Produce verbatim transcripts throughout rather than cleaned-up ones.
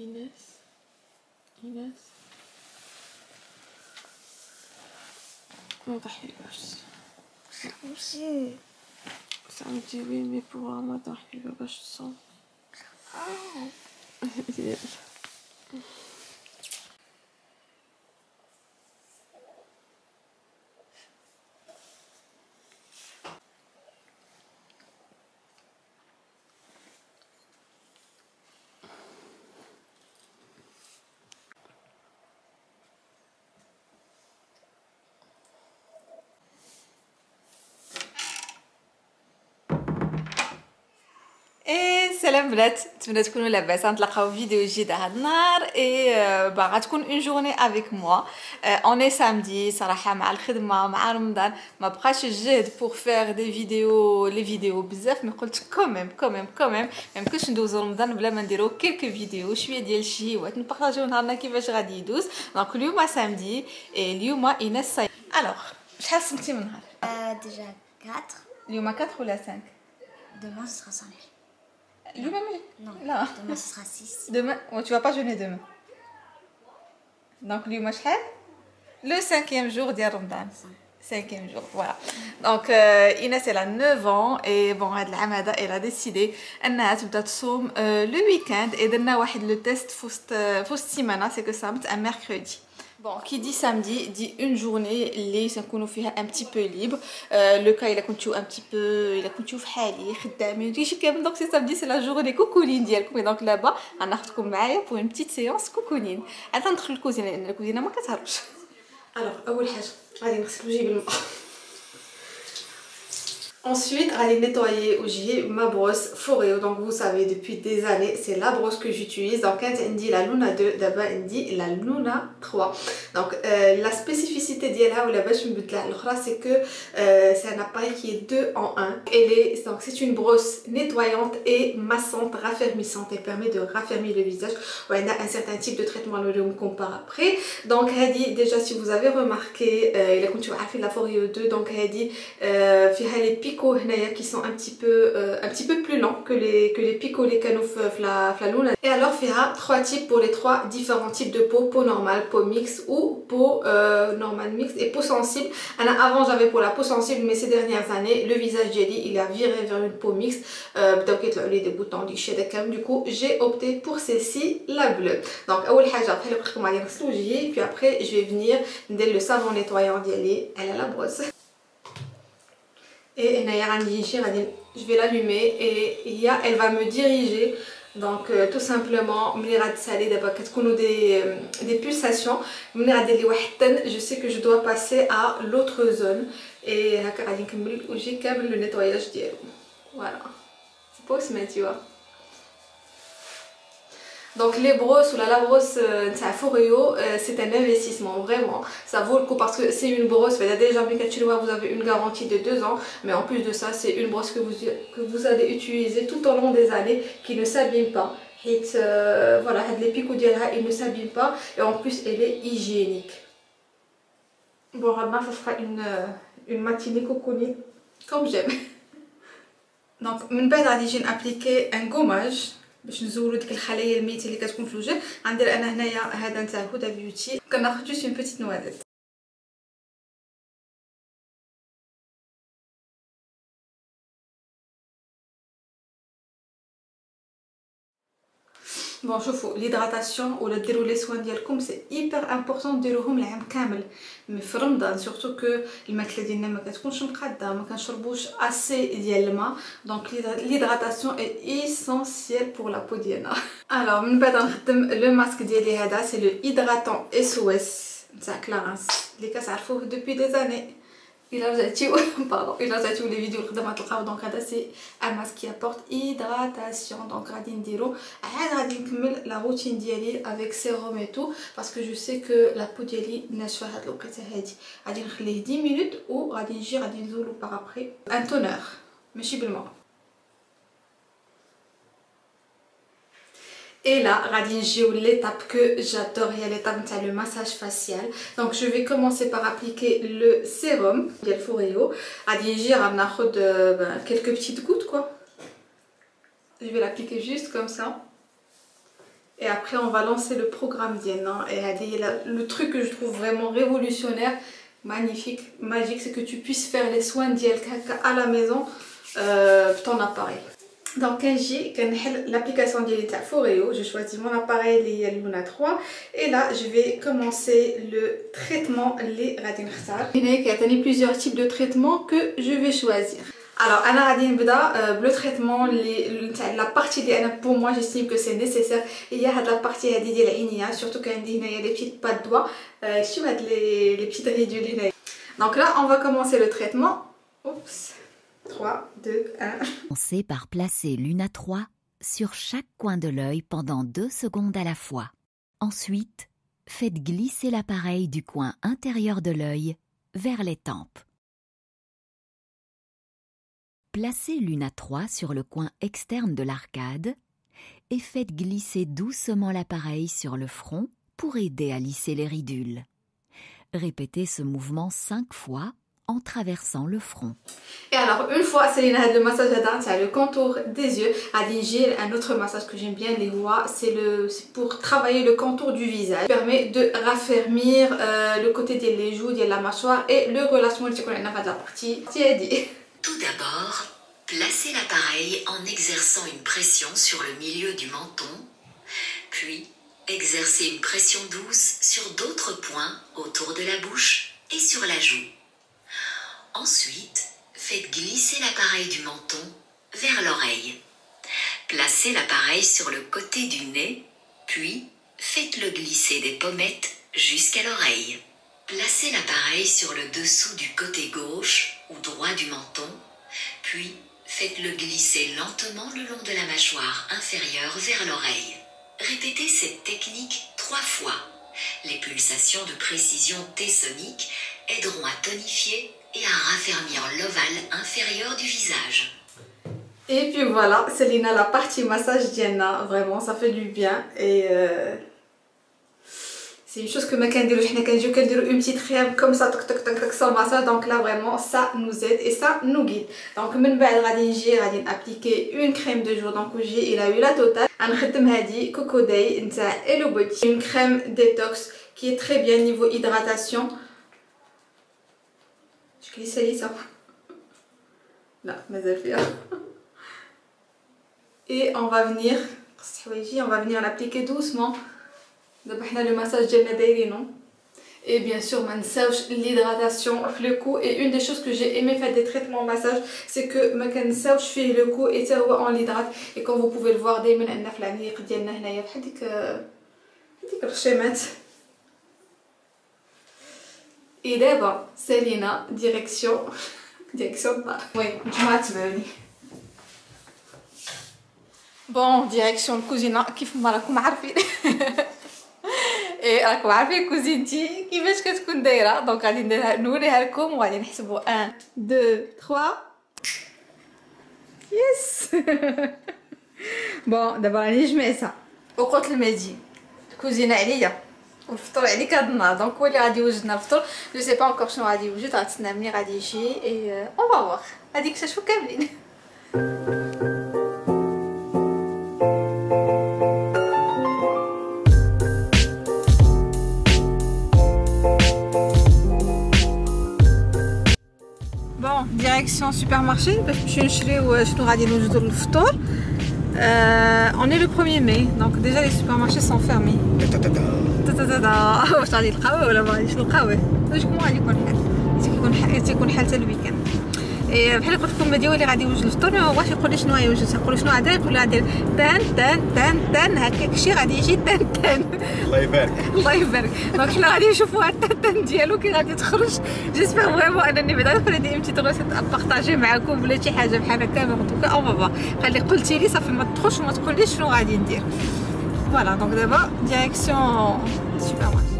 Inès, Inès. متحيلوش. ماشي. سامجيبي مي بوغ ما تحيلو باش تصوم. سلام بنات نتمنى تكونوا لاباس غنتلاقاو فيديو جديد هذا النهار اي باغا تكون اون جورني افيك موا اوني سامدي صراحه مع الخدمه مع رمضان ما بقاش الجهد بور فير دي فيديو لي فيديو بزاف مي قلت كوميم كوميم كوميم ما يمكنش ندوزو رمضان بلا ما نديرو كيلك فيديو شويه ديال الشهيوات نبارطاجيو نهارنا كيفاش غادي يدوز دونك اليوم سامدي اليوم ايناس صاي الوغ شحال صمتي من نهار ديجا أربعة اليوم أربعة ولا خمسة دوما سرا خمسة Lui-même non. non, demain ce sera six. Demain, oh, tu vas pas jeûner demain. Donc, lui, moi, je le cinquième jour de Ramadan. Cinquième jour, voilà. Donc, euh, Inès, elle a neuf ans et bon, elle a décidé qu'elle allait commencer le week-end et elle a fait le test pour cette semaine, c'est que ça va un mercredi. Bon, qui dit samedi dit une journée les ça qu'on fait un petit peu libre. Euh, le cas il a continué un petit peu, il a continué fâli, خدامي. Donc c'est samedi, c'est la journée cocooning ديالكم. Et donc là-bas, on ناخذكم معايا pour une petite séance cocooning. عاد ندخل للكوزينه لان الكوزينه ما كتهربش. Alors اول حاجه غادي نغسل وجهي بالماء. Ensuite, allez nettoyer ma brosse Foreo. Donc, vous savez, depuis des années, c'est la brosse que j'utilise. Donc, elle dit la Luna deux, d'abord elle dit la Luna trois. Donc, euh, la spécificité d'Yelpho Reo, c'est que euh, c'est un appareil qui est deux en un. Elle est, donc, c'est une brosse nettoyante et massante, raffermissante. Elle permet de raffermir le visage. On a un certain type de traitement qu'on part après. Donc, elle dit déjà, si vous avez remarqué, il a continué à faire la Foreo deux. Donc, elle dit, euh, les pics qui sont un petit peu euh, un petit peu plus lents que les que les picots les canaux la Luna. Et alors il y a trois types pour les trois différents types de peau, peau normale, peau mixte ou peau euh, normale mixte et peau sensible. Alors, avant j'avais pour la peau sensible mais ces dernières années le visage jelly il a viré vers une peau mixte euh, donc les des boutons du chez Decam du coup j'ai opté pour celle-ci la bleue. Donc puis après je vais venir dès le savon nettoyant jelly elle a la brosse. Et je vais l'allumer et elle va me diriger. Donc euh, tout simplement, des, des pulsations. Je sais que je dois passer à l'autre zone. Et j'ai quand même le nettoyage. Voilà. C'est pas aussi, mais tu vois. Donc les brosses ou la, la brosse euh, Foreo, euh, c'est un investissement, vraiment, ça vaut le coup parce que c'est une brosse, déjà vous avez une garantie de deux ans, mais en plus de ça c'est une brosse que vous, que vous allez utiliser tout au long des années, qui ne s'abîme pas. Et, euh, voilà, les picots ils ne s'abîment pas et en plus elle est hygiénique. Bon Ramadan, ça sera une, une matinée cocooning comme j'aime. Donc j'ai appliqué un gommage. باش نزولو ديك الخلايا الميته اللي كتكون في الوجه غندير انا هنايا هذا نتاع هودا بيوتي كناخد جوست اون بيتيت نوادات بون شوفوا ليدغاتاسيون ولا ديروا لي سوان ديالكم سي ايبر امبورطون ديروهم العام كامل مي في رمضان سورتو كو الماكله ديالنا ما كتكونش مقاده ما كنشربوش اسي ديال الماء دونك ليدغاتاسيون اي اسونسييل بور لا بو ديالنا. الوغ من بعد نخدم لو ماسك ديالي هذا سي لو هيدراتون اس او اس نتاع كلارينز اللي كتعرفوه دوبي دي زاني. الا رجعتيو باردون الا رجعتيو لي فيديو القدام غتلقاو دونك هذا سي ان ماسك كي ابورت هيدراتاسيون دونك غادي نديرو عاد غادي نكمل لا روتين ديالي افيك سيروم اي تو باسكو جو سي كو لا بو ديالي ناشفه هاد الوقيته هادي غادي نخليه دix minutes و غادي نجي غادي نزولو باغ ابري ان تونور ماشي بالماء. Et là, l'étape que j'adore, il y a l'étape de le massage facial. Donc, je vais commencer par appliquer le sérum Yelpho Reo. J'ai quelques petites gouttes, quoi. Je vais l'appliquer juste comme ça. et après on va lancer le programme d'Yenna. Et le truc que je trouve vraiment révolutionnaire, magnifique, magique, c'est que tu puisses faire les soins d'Yelka à la maison euh, ton appareil. Donc j'ai l'application d'Yelka Foreo, j'ai choisi mon appareil les Luna trois et là je vais commencer le traitement les radin khtar. Il y a plusieurs types de traitements que je vais choisir. Alors, Anna Radin Beda, le traitement, les, la partie des pour moi, j'estime que c'est nécessaire. Il y a la partie des lignes, surtout quand il y a des petites pattes de doigts, euh, sur les, les petites ridules. Donc là, on va commencer le traitement. Oups, trois, deux, un. Commencez par placer Luna trois sur chaque coin de l'œil pendant deux secondes à la fois. Ensuite, faites glisser l'appareil du coin intérieur de l'œil vers les tempes. Placez Luna trois sur le coin externe de l'arcade et faites glisser doucement l'appareil sur le front pour aider à lisser les ridules. Répétez ce mouvement cinq fois en traversant le front. Et alors une fois c'est le massage d'Adan, c'est le contour des yeux. Adingir, un autre massage que j'aime bien les voix, c'est pour travailler le contour du visage. Il permet de raffermir euh, le côté des joues, de la mâchoire et le relâchement du corps de la partie. Tout d'abord, placez l'appareil en exerçant une pression sur le milieu du menton, puis exercez une pression douce sur d'autres points autour de la bouche et sur la joue. Ensuite, faites glisser l'appareil du menton vers l'oreille. Placez l'appareil sur le côté du nez, puis faites-le glisser des pommettes jusqu'à l'oreille. Placez l'appareil sur le dessous du côté gauche ou droit du menton, puis faites-le glisser lentement le long de la mâchoire inférieure vers l'oreille. Répétez cette technique trois fois. Les pulsations de précision T-sonique aideront à tonifier et à raffermir l'ovale inférieur du visage. Et puis voilà, Céline, la partie massage d'Yenna, vraiment ça fait du bien et... Euh... c'est une chose que ma candidou, je n'ai qu'à dire une petite crème comme ça, toc toc toc toc sans massage. Donc là vraiment ça nous aide et ça nous guide. Donc même بعد غادي نجي غادي appliquer une crème de jour. Donc j'ai il a eu la totale. غنخدم هذه Coco Day نتاع Hello Body, une crème détox qui est très bien niveau hydratation. Je glisse لي ça. Là, مازال فيها. Et on va venir, on va venir l'appliquer doucement. Le massage de non. Et bien sûr, l'hydratation, le cou. Et une des choses que j'ai aimé faire des traitements massage, c'est que je fais le cou et on l'hydrate. Et comme vous pouvez le voir, dès et d'abord, c'est Lina, direction. Direction oui, je bon, direction le cousina, qui fait mal à et راكم عارفين كوزينتي كيفاش كتكون دايره. دونك غادي نديرها نوريها لكم وغادي نحسبوا un deux trois يس بون دابا راني جمعتها وقلت المادي الكوزينه عليا والفطور عليك هاد النهار. دونك هو اللي غادي يوجدنا الفطور. جو سي با اونكور شنو غادي يوجد, غنتسنى ملي غادي يجي اي اون فواغ غادي نكتشفو كاملين. Direction supermarché parce que je suis où je nous de le Ftour. On est le premier mai, donc déjà les supermarchés sont fermés. Et بحال قلت لكم مديولي غادي يوجد الفطور ما بغاش يقول لي شنو غيوجد, يقول لي شنو غادير ولا غادير تان تان تان تان هكاك شي غادي يجي تان تان. الله يبارك الله يبارك. دونك حنا غادي نشوفوا التان تان ديالو كي غادي تخرج. جيسبر فريمون انني بعدا غنخلي دي امتي دروسات ابارطاجي معكم ولا شي حاجه بحال هكا. ما دوكا اون فوا خلي قلتي لي صافي ما تدخلش وما تقوليش شنو غادي ندير. فوالا دونك دابا ديريكسيون سوبر مارشي.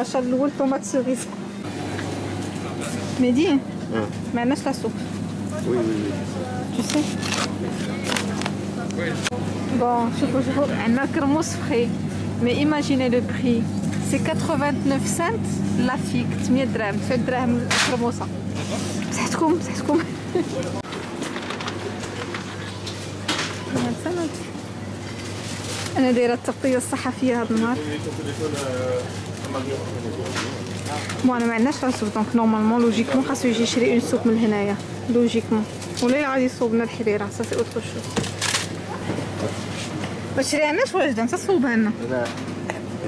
الشا الاول طوماط سوريس ميدي ما عندناش لا سوق وي وي وي. Bon, je vous trouve un macarons frais. Mais imaginez le prix. C'est quatre-vingt-neuf cents la figue. mille dirhams. mille dirhams. C'est comme, c'est comme. أنا دايرة التغطية الصحفية هذا النهار. بون أنا ما عندناش راسو دونك نورمالمون لوجيكمون خاصو يجي يشري أون سوق من هنايا لوجيكمون ولا غادي يصوبنا الحريرة سا سي أوتخ شوز. ما شريناش وجدة أنت صوبها لنا. لا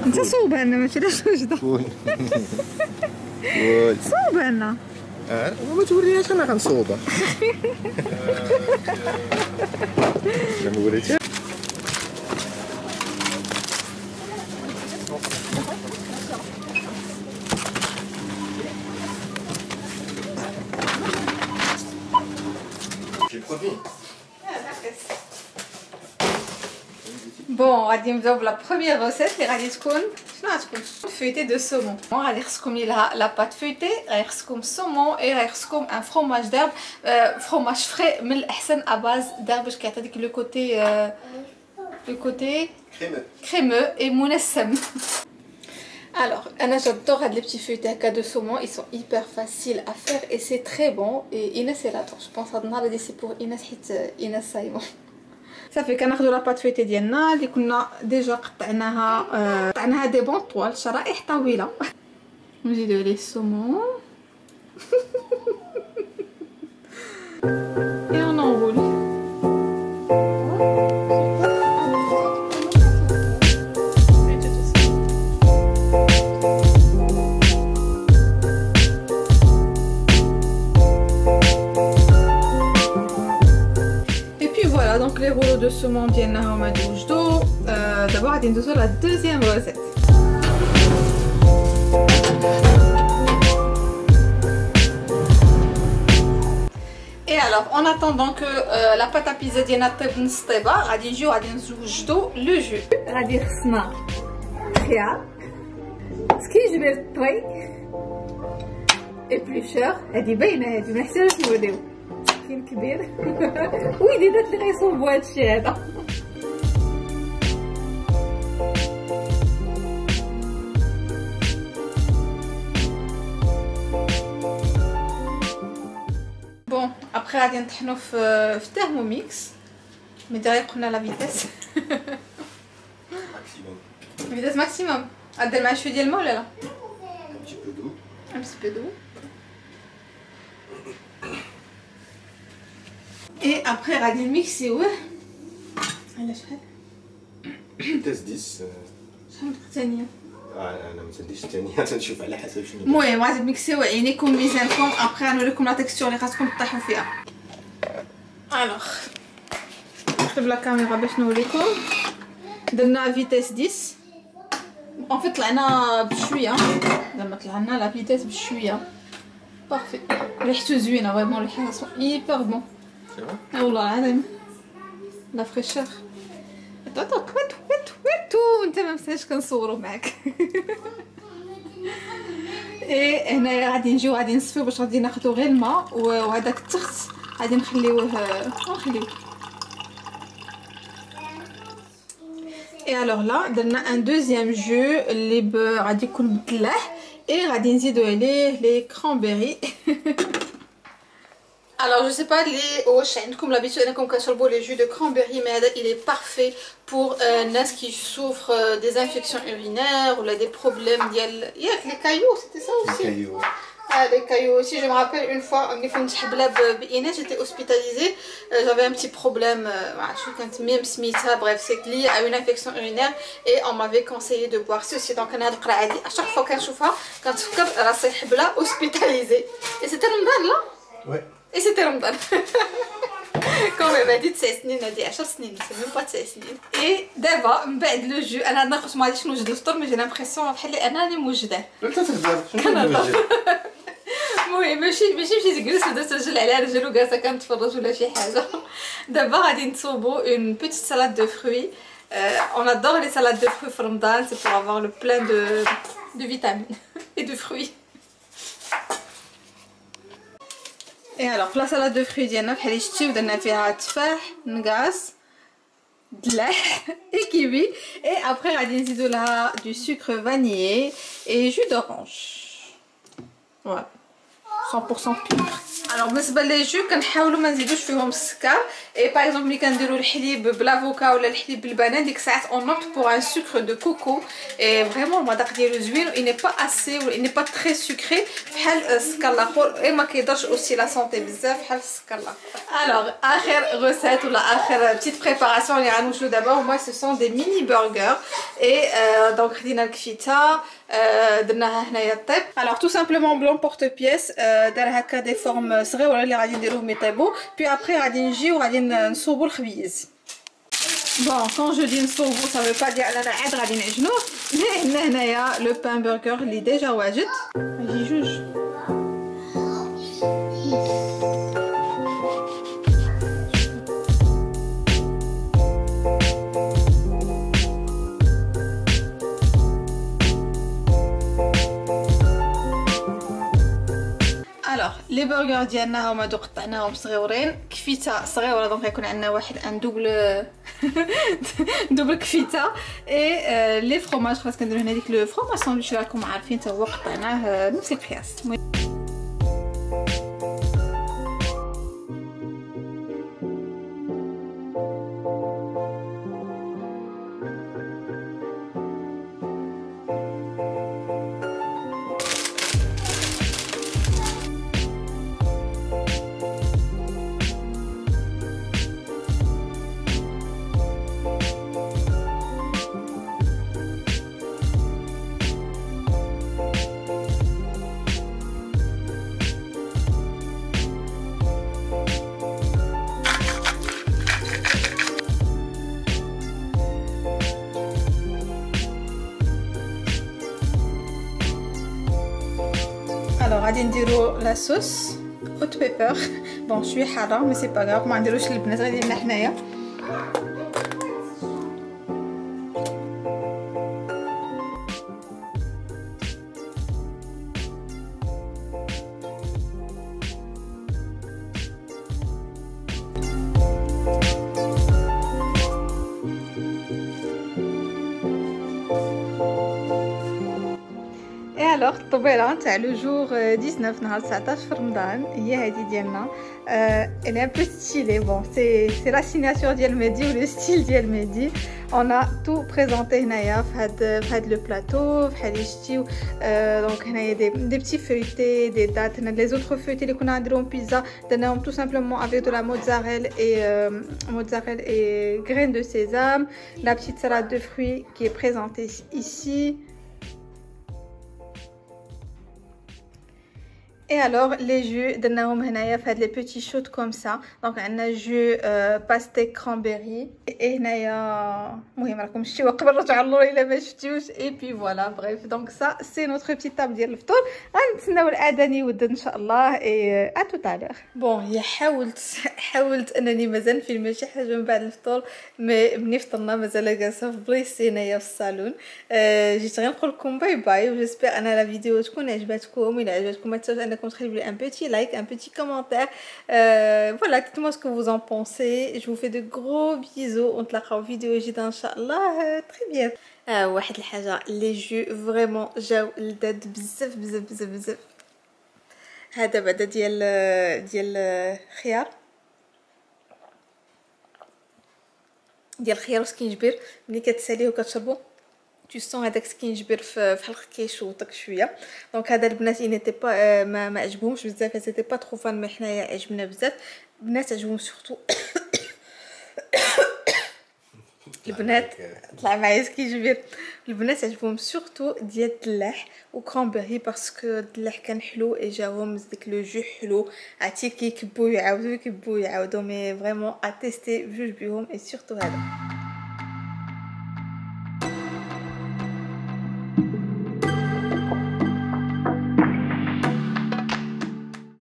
أنت صوبها لنا ما شريناش وجدة. فول فول صوبها لنا. أه ما توريناش أنا غنصوبها. ما وريتش. Bon, on va dire la première recette, les radiscons, feuilleté de saumon. On va dire comme il a la pâte feuilletée, comme saumon et comme un fromage d'herbe, euh, fromage frais, mais à base d'herbe, qui a le côté, euh, le côté crémeux, crémeux et mounassem. Alors, j'adore les petits feuilletés de saumon, ils sont hyper faciles à faire et c'est très bon. Et Inès est là, donc je pense à Dana, c'est pour Inès, Inès ça y va. Ça fait qu'on a la pâte feuilletée ديالنا اللي كنا ديجا قطعناها قطعناها دي بون طوال شرائح طويله نزيدو عليه السومون اي اون اونغول les rouleaux de saumon viennent à ma douche d'eau. D'abord, on va la deuxième recette. Et alors, en attendant que euh, la pâte à pizza vienne à table, à dix jours, à douche d'eau, le jus. On va dire ça. Ce qui je vais le trouver est plus cher. Elle dit bien, elle dit merci à la vidéo. كبير ويدي دات اللي غيصوبوا هادشي هذا بون ابخي غادي نطحنو في في تيرموميكس مي داير قلنا لا فيتاس ماكسيموم فيتاس ماكسيموم غادير معاه شويه ديال الماء ولا لا ان بي دو. Et après, on va mixer. Ouais. Elle a fait. Test dix. Je vais le Ah, non, mais c'est dix. Attends, je vais le Moi, je vais mixer. Ouais, il est comme les enfants. Après, on va voir la texture. Les restes qu'on peut taper. Alors, je vais la caméra pour nous les couper. Donne la vitesse dix. En fait, là, on a bchouille. Là, on a la vitesse bchouille. Parfait. Les choses sont vraiment, les choses sont hyper bons. C'est vrai? Ah oula, la fraîcheur. Attends, attends, wait, wait, wait, tout. T'as même ça, je peux نصورو معاك. إيه هنايا غادي نجيو غادي نصفيو باش غادي ناخدو غير الماء وهداك التخت غادي نخليوه نخليوه. إي ألوغ لا درنا أن دوزيام جو اللي غادي يكون مدلاه إي غادي نزيدو عليه لي كرونبيري. Alors je sais pas les Auchan comme l'habitude comme quand les jus de cranberry mais il est parfait pour euh, nas qui souffrent euh, des infections urinaires ou là des problèmes dial il y a les cailloux c'était ça aussi les cailloux. Ah, les cailloux aussi je me rappelle une fois j'étais hospitalisée euh, j'avais un petit problème euh, même smith bref c'est lié à une infection urinaire et on m'avait conseillé de boire ceci donc à chaque fois qu'un chauffeur quand tu fais la hospitalisée et c'était Ramadan là ouais. Et c'était Ramadan. Quand on m'a dit dix ans, on a dit dix ans, c'est même pas dix ans. Et d'abord, le jus, on a dit que je n'ai pas de temps, mais j'ai l'impression que je n'ai pas de temps. Je n'ai pas de temps. Oui, mais je ne sais pas si je vais aller à la maison, je vais aller à la maison. D'abord, on a une petite salade de fruits. Euh, on adore les salades de fruits pour Ramadan, c'est pour avoir le plein de, de vitamines et de fruits. Et alors, la salade de fruits, on a fait des chips, on a fait des fèves, des de lait et kiwi, et après du sucre vanillé et jus d'orange. Voilà, cent pour cent pur. Alors بالنسبه للجو كنحاولوا ما نزيدوش فيهم السكر. اي باغ اكزومبل ملي كنديروا الحليب بلافوكا ولا الحليب بالبنان ديك الساعات اون نوت بوغ ان سكر دو كوكو. اي فريمون المذاق ديالو زوين و ني با اسي و ني با تري سكري بحال السكر الاخر. اي ما كيضرش اوسي لا سونتي بزاف بحال السكر الاخر. الوغ اخر غوسيت ولا اخر بتيت بريباراسيون اللي غنوجدو دابا هما سو سون دي ميني برغر. اي دونك خدينا الكفته درناها هنايا الطيب. الوغ تو سامبلومون بلون بورت بييس دار هكا دي فورم صغيره اللي غادي نديروهم يطيبوا. بي ابري غادي نجيو غادي نصوبوا الخبيز. بون كون جو دي نصوبوا سا فو با دير اننا عاد غادي نعجنوه. هنا هنايا لو بان برغر اللي ديجا واجد يجي جوج. لي برغر ديالنا هما دو قطعناهم صغيورين، كفيته صغيوره دونك غيكون عندنا واحد ان دوبل دوبل كفيته. اي لي فروماج خاص كنديرو هنا ديك لو فروماج ساندويتش راكم عارفين حتى هو قطعناه نفس القياس. غادي نديرو لا صوص هوت بيبر. بون شويه حاره مي سي با غاف ما نديروش البنات غادي لنا حنايا. الوغ الطبيله تاع لو جور تسعطاش نهار تسعطاش في رمضان هي هذه ديالنا. انا بو ستيلي بون سي سي لا سيناتور ديال مهدي و لو ستيل ديال مهدي. On a tout présenté هنايا في هاد في هاد لو بلاطو بحال اللي شفتيو. دونك هنايا دي دي بتي فويتي دي دات. هنا لي زوتر فويتي اللي كنا نديروهم بيتزا درناهم تو سامبلومون افيك دو لا موتزاريل اي موتزاريل اي غرين دو سيزام. لا بتيت salade de fruits qui est présentée ici. Et alors les jus درناهم هنايا في هاد لي بيتي شوت كوم سا. دونك عندنا جو باستيك كرامبيري. اي هنايا المهم راكم شفتيو قبل رجعوا اللور الا ما شفتيوش. اي بي فوالا بريف دونك سا سي نوتر بيتي طاب ديال الفطور. غنتسناو الاذان يود ان شاء الله. اي ا توت ا لور. بون هي حاولت حاولت انني مازال نفيلم شي حاجه من بعد الفطور مي ملي فطرنا مازال جالسه في بلايصي هنايا في الصالون. جيت غير نقول لكم باي باي و جيسبيغ ان لا فيديو تكون عجبتكم. الا عجبتكم ما تنساوش contribuer un petit like, un petit commentaire. Euh, voilà, dites-moi ce que vous en pensez. Je vous fais de gros bisous. On te la fera en vidéo, Inch'Allah, très bien. Ah, واحد الحاجة, les jus vraiment جاو لذاد بزاف بزاف بزاف بزاف. هذا بعدا ديال ديال خيار ديال خيار وسكينجبير. ملي كتساليه وكتشربو tu sens هذاك سكينجبير في الحلق كيشوطك شويه. دونك هذا البنات اين تي با ما ما عجبهمش بزاف. سيتي با ترو فان ما حنايا عجبنا بزاف. البنات عجبهم سورتو البنات طلع معايا سكينجبير. البنات عجبهم سورتو ديال الدلاح وكرامبيري باسكو الدلاح كان حلو اي جاهم ديك لو جو حلو. عرفتي كيكبو يعاودو كيكبو يعاودو مي فريمون ا تيستي بجوج بيهم. اي سورتو هذا